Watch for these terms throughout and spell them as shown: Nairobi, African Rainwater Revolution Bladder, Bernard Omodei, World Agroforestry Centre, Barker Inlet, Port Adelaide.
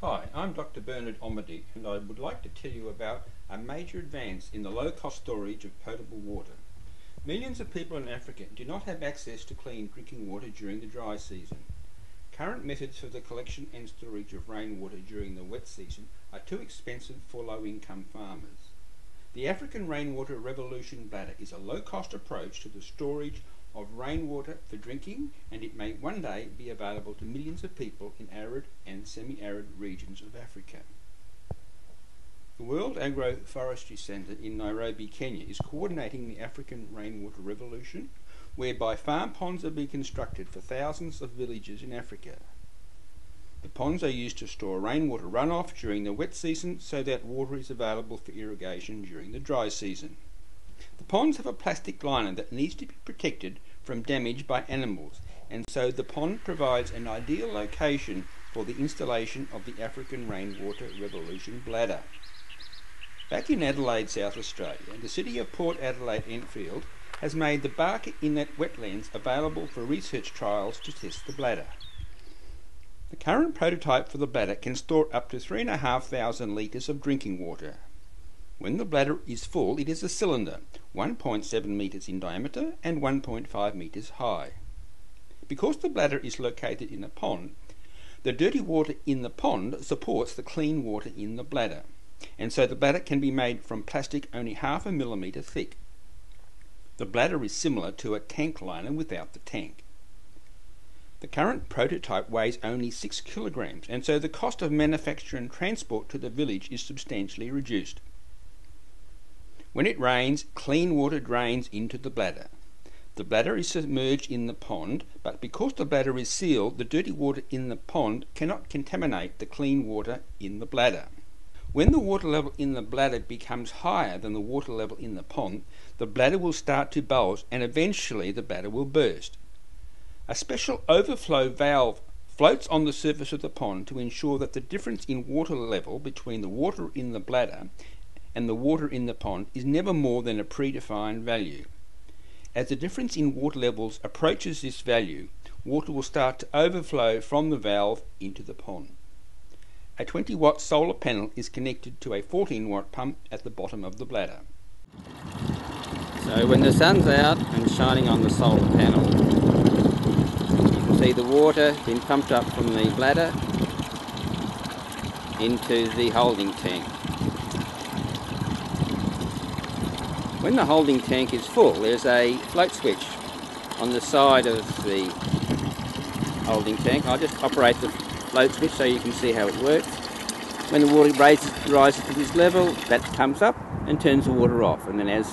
Hi, I'm Dr. Bernard Omodei, and I would like to tell you about a major advance in the low-cost storage of potable water. Millions of people in Africa do not have access to clean drinking water during the dry season. Current methods for the collection and storage of rainwater during the wet season are too expensive for low-income farmers. The African Rainwater Revolution Bladder is a low-cost approach to the storage of rainwater for drinking, and it may one day be available to millions of people in arid and semi-arid regions of Africa. The World Agroforestry Centre in Nairobi, Kenya is coordinating the African Rainwater Revolution, whereby farm ponds are being constructed for thousands of villages in Africa. The ponds are used to store rainwater runoff during the wet season so that water is available for irrigation during the dry season. The ponds have a plastic liner that needs to be protected from damage by animals, and so the pond provides an ideal location for the installation of the African Rainwater Revolution Bladder. Back in Adelaide, South Australia, the city of Port Adelaide Enfield has made the Barker Inlet wetlands available for research trials to test the bladder. The current prototype for the bladder can store up to 3,500 litres of drinking water. When the bladder is full, it is a cylinder, 1.7 metres in diameter and 1.5 metres high. Because the bladder is located in a pond, the dirty water in the pond supports the clean water in the bladder, and so the bladder can be made from plastic only half a millimetre thick. The bladder is similar to a tank liner without the tank. The current prototype weighs only 6 kilograms, and so the cost of manufacture and transport to the village is substantially reduced. When it rains, clean water drains into the bladder. The bladder is submerged in the pond, but because the bladder is sealed, the dirty water in the pond cannot contaminate the clean water in the bladder. When the water level in the bladder becomes higher than the water level in the pond, the bladder will start to bulge and eventually the bladder will burst. A special overflow valve floats on the surface of the pond to ensure that the difference in water level between the water in the bladder and the water in the pond is never more than a predefined value. As the difference in water levels approaches this value, water will start to overflow from the valve into the pond. A 20-watt solar panel is connected to a 14-watt pump at the bottom of the bladder. So when the sun's out and shining on the solar panel, you can see the water being pumped up from the bladder into the holding tank. When the holding tank is full, there's a float switch on the side of the holding tank. I'll just operate the float switch so you can see how it works. When the water rises to this level, that pumps up and turns the water off. And then as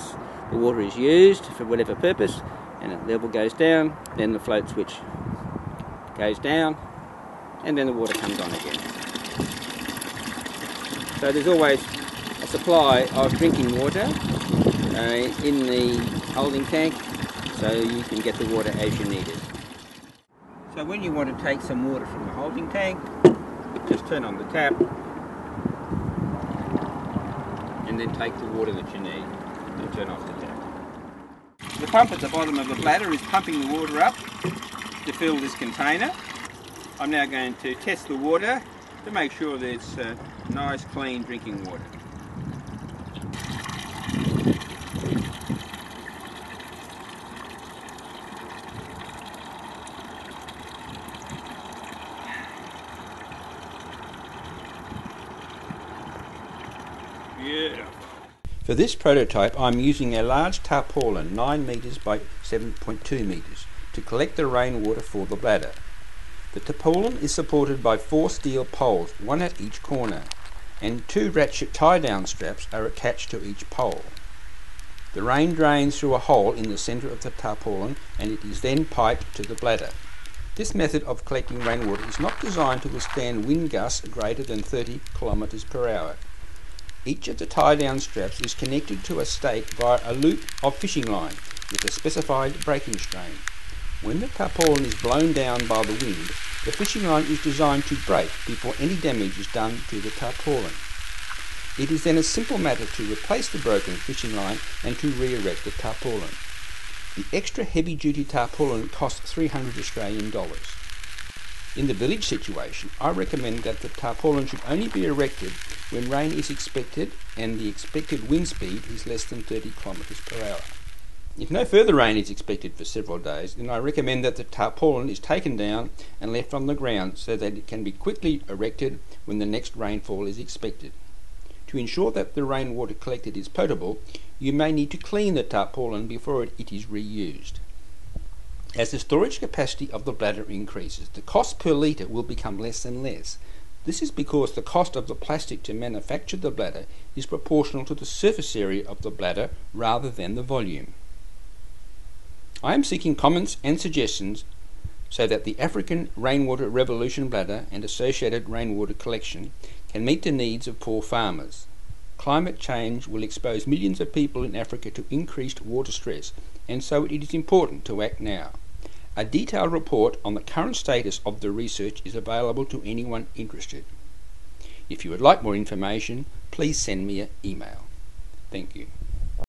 the water is used for whatever purpose and the level goes down, then the float switch goes down and then the water comes on again. So there's always a supply of drinking water in the holding tank, so you can get the water as you need it. So when you want to take some water from the holding tank, just turn on the tap and then take the water that you need and turn off the tap. The pump at the bottom of the bladder is pumping the water up to fill this container. I'm now going to test the water to make sure that it's nice, clean drinking water. Yeah. For this prototype, I'm using a large tarpaulin, 9 metres by 7.2 metres, to collect the rainwater for the bladder. The tarpaulin is supported by 4 steel poles, one at each corner, and 2 ratchet tie-down straps are attached to each pole. The rain drains through a hole in the centre of the tarpaulin and it is then piped to the bladder. This method of collecting rainwater is not designed to withstand wind gusts greater than 30 km/h. Each of the tie-down straps is connected to a stake via a loop of fishing line with a specified breaking strain. When the tarpaulin is blown down by the wind, the fishing line is designed to break before any damage is done to the tarpaulin. It is then a simple matter to replace the broken fishing line and to re-erect the tarpaulin. The extra heavy-duty tarpaulin costs $300. In the village situation, I recommend that the tarpaulin should only be erected when rain is expected and the expected wind speed is less than 30 km/h. If no further rain is expected for several days, then I recommend that the tarpaulin is taken down and left on the ground so that it can be quickly erected when the next rainfall is expected. To ensure that the rainwater collected is potable, you may need to clean the tarpaulin before it is reused. As the storage capacity of the bladder increases, the cost per litre will become less and less. This is because the cost of the plastic to manufacture the bladder is proportional to the surface area of the bladder rather than the volume. I am seeking comments and suggestions so that the African Rainwater Revolution Bladder and associated rainwater collection can meet the needs of poor farmers. Climate change will expose millions of people in Africa to increased water stress, and so it is important to act now. A detailed report on the current status of the research is available to anyone interested. If you would like more information, please send me an email. Thank you.